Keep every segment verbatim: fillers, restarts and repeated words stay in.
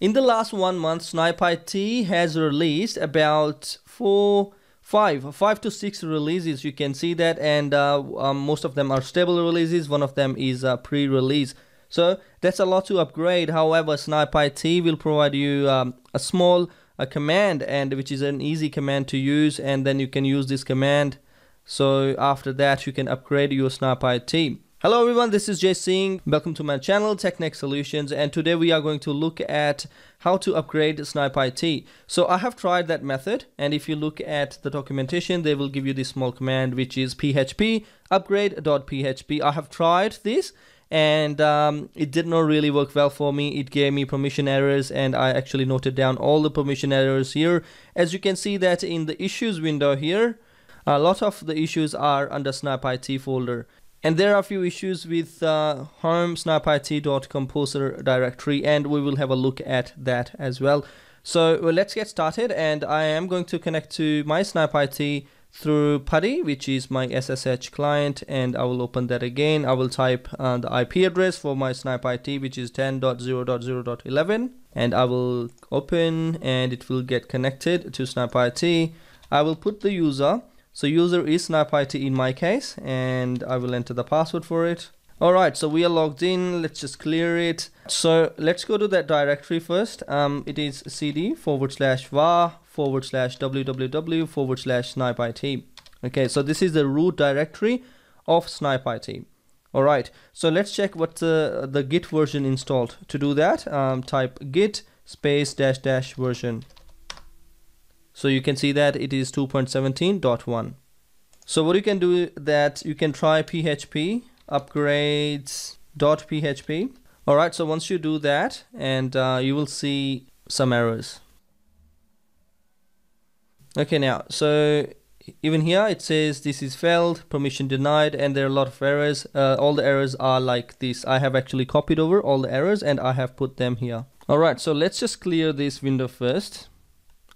In the last one month, Snipe I T has released about four, five, five to six releases. You can see that, and uh, um, most of them are stable releases. One of them is uh, pre-release. So that's a lot to upgrade. However, Snipe I T will provide you um, a small a command, and which is an easy command to use, and then you can use this command. So after that, you can upgrade your Snipe I T. Hello everyone, this is Jay Singh. Welcome to my channel, TekNex Solutions, and today we are going to look at how to upgrade Snipe I T. So I have tried that method, and if you look at the documentation, they will give you this small command, which is php upgrade.php. I have tried this, and um, it did not really work well for me. It gave me permission errors, and I actually noted down all the permission errors here. As you can see that in the issues window here, a lot of the issues are under Snipe I T folder. And there are a few issues with uh, home snipe I T dot composer directory, and we will have a look at that as well. So well, let's get started, and I am going to connect to my Snipe I T through Putty, which is my S S H client, and I will open that again. I will type uh, the I P address for my Snipe I T, which is ten dot zero dot zero dot eleven, and I will open, and it will get connected to Snipe I T. I will put the user. So user is Snipe I T in my case, and I will enter the password for it. Alright, so we are logged in. Let's just clear it. So let's go to that directory first. Um, it is cd forward slash var forward slash www forward slash Snipe I T. Okay, so this is the root directory of Snipe I T. Alright, so let's check what the, the git version installed. To do that, um, type git space dash dash version. So you can see that it is two point seventeen point one. So what you can do that you can try php upgrades.php. All right, so once you do that, and uh, you will see some errors. Okay, now, so even here it says this is failed, permission denied, and there are a lot of errors. Uh, all the errors are like this. I have actually copied over all the errors, and I have put them here. All right, so let's just clear this window first.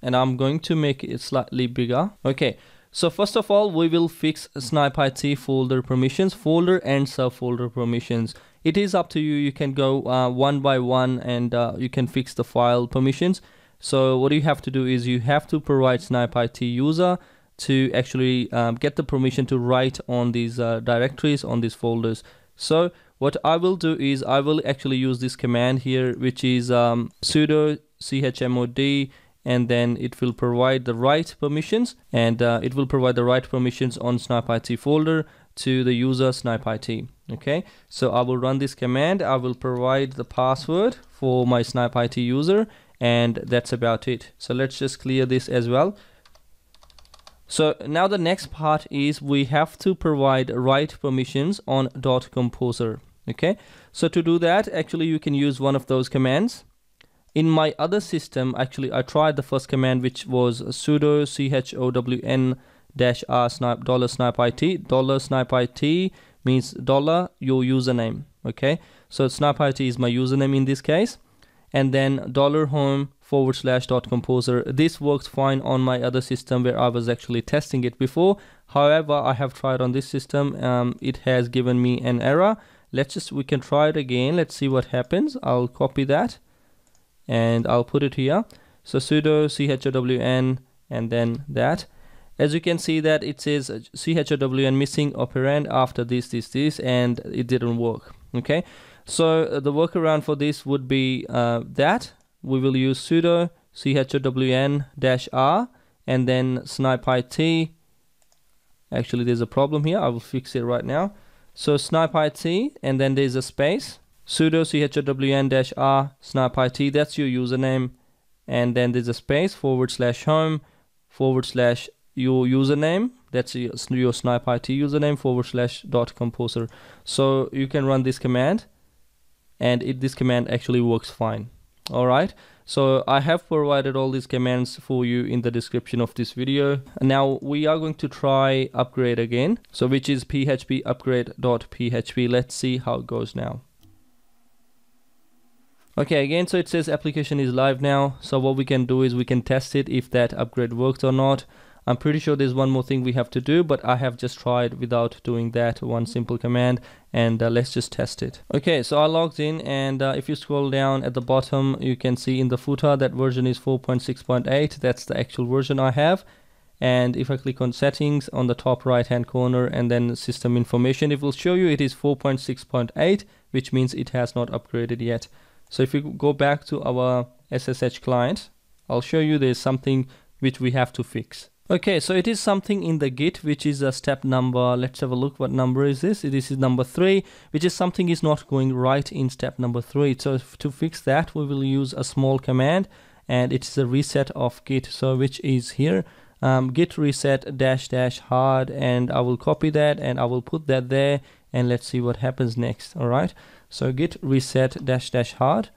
And I'm going to make it slightly bigger. Okay, so first of all, we will fix Snipe I T folder permissions, folder and subfolder permissions. It is up to you. You can go uh, one by one, and uh, you can fix the file permissions. So what you have to do is you have to provide Snipe I T user to actually um, get the permission to write on these uh, directories, on these folders. So what I will do is I will actually use this command here, which is um, sudo chmod, and then it will provide the right permissions, and uh, it will provide the right permissions on Snipe I T folder to the user Snipe I T. Okay, so I will run this command. I will provide the password for my Snipe I T user, and that's about it. So let's just clear this as well. So now the next part is we have to provide right permissions on .composer. Okay, so to do that, actually you can use one of those commands. In my other system, actually, I tried the first command, which was sudo chown -r snipe dollar snipe it. Dollar snipe it means dollar your username. Okay, so snipe it is my username in this case, and then dollar home forward slash dot composer. This works fine on my other system where I was actually testing it before. However, I have tried on this system. Um, it has given me an error. Let's just we can try it again. Let's see what happens. I'll copy that. And I'll put it here. So sudo chown and then that. As you can see that it says chown missing operand after this, this, this, and it didn't work. Okay, so the workaround for this would be uh, that we will use sudo chown-r and then Snipe I T. Actually, there's a problem here. I will fix it right now. So Snipe I T, and then there's a space. Sudo chown-r Snipe I T, that's your username, and then there's a space forward slash home forward slash your username, that's your, your Snipe I T username forward slash dot composer. So you can run this command, and it, this command actually works fine. Alright, so I have provided all these commands for you in the description of this video. Now we are going to try upgrade again, so which is php upgrade.php. Let's see how it goes now. Okay, again, so it says application is live now. So what we can do is we can test it if that upgrade works or not. I'm pretty sure there's one more thing we have to do, but I have just tried without doing that one simple command, and uh, let's just test it. Okay, so I logged in, and uh, if you scroll down at the bottom, you can see in the footer that version is four point six point eight. That's the actual version I have. And if I click on settings on the top right hand corner and then system information, it will show you it is four point six point eight, which means it has not upgraded yet. So if we go back to our S S H client, I'll show you there's something which we have to fix. Okay, so it is something in the Git, which is a step number, let's have a look, what number is this? This is number three, which is something is not going right in step number three. So if, to fix that, we will use a small command, and it's a reset of Git, so which is here. Um, git reset dash dash hard, and I will copy that and I will put that there, and let's see what happens next. All right, so git reset dash dash hard.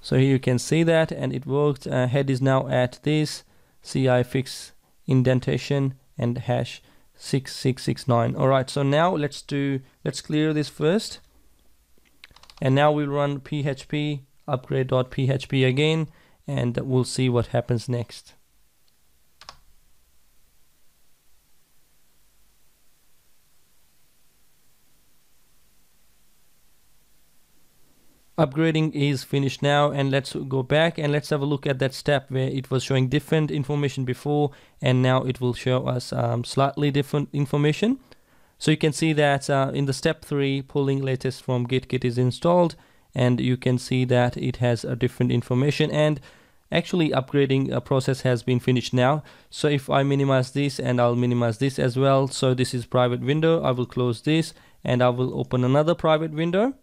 So here you can see that, and it worked. Uh, head is now at this C I fix indentation and hash six six six nine. All right, so now let's do let's clear this first, and now we run php upgrade.php again, and we'll see what happens next. Upgrading is finished now, and let's go back and let's have a look at that step where it was showing different information before, and now it will show us um, slightly different information. So you can see that uh, in the step three, pulling latest from Git, Git is installed. And you can see that it has a different information, and actually upgrading a process has been finished now. So if I minimize this, and I'll minimize this as well. So this is private window. I will close this and I will open another private window.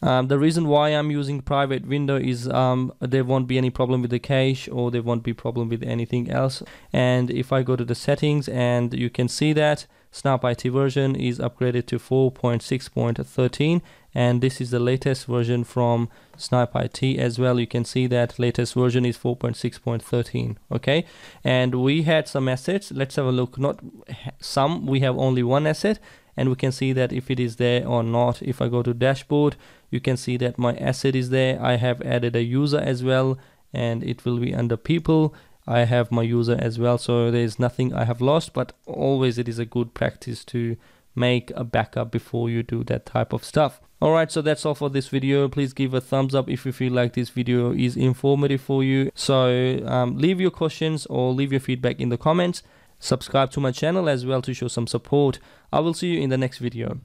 Um, the reason why I'm using private window is um, there won't be any problem with the cache, or there won't be problem with anything else. And if I go to the settings, and you can see that Snipe I T version is upgraded to four point six point thirteen, and this is the latest version from Snipe I T as well. You can see that latest version is four point six point thirteen. Okay, and we had some assets. Let's have a look. Not some, we have only one asset. And we can see that if it is there or not. If I go to dashboard, you can see that my asset is there. I have added a user as well, and it will be under people. I have my user as well, so there is nothing I have lost, but always it is a good practice to make a backup before you do that type of stuff. Alright, so that's all for this video. Please give a thumbs up if you feel like this video is informative for you. So um, leave your questions or leave your feedback in the comments. Subscribe to my channel as well to show some support. I will see you in the next video.